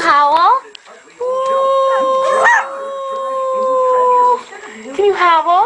好哦，听好哦。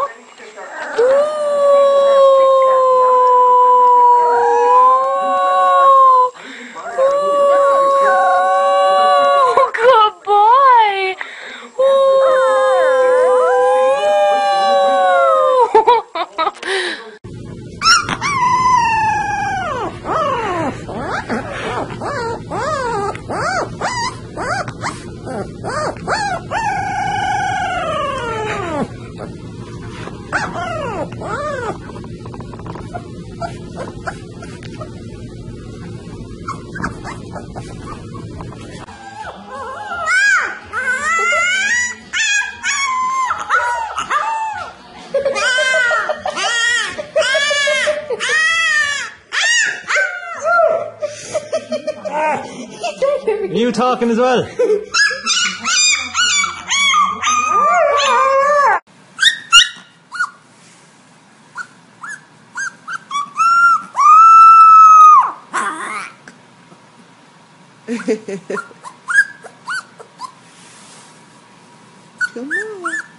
You talking as well? Come on.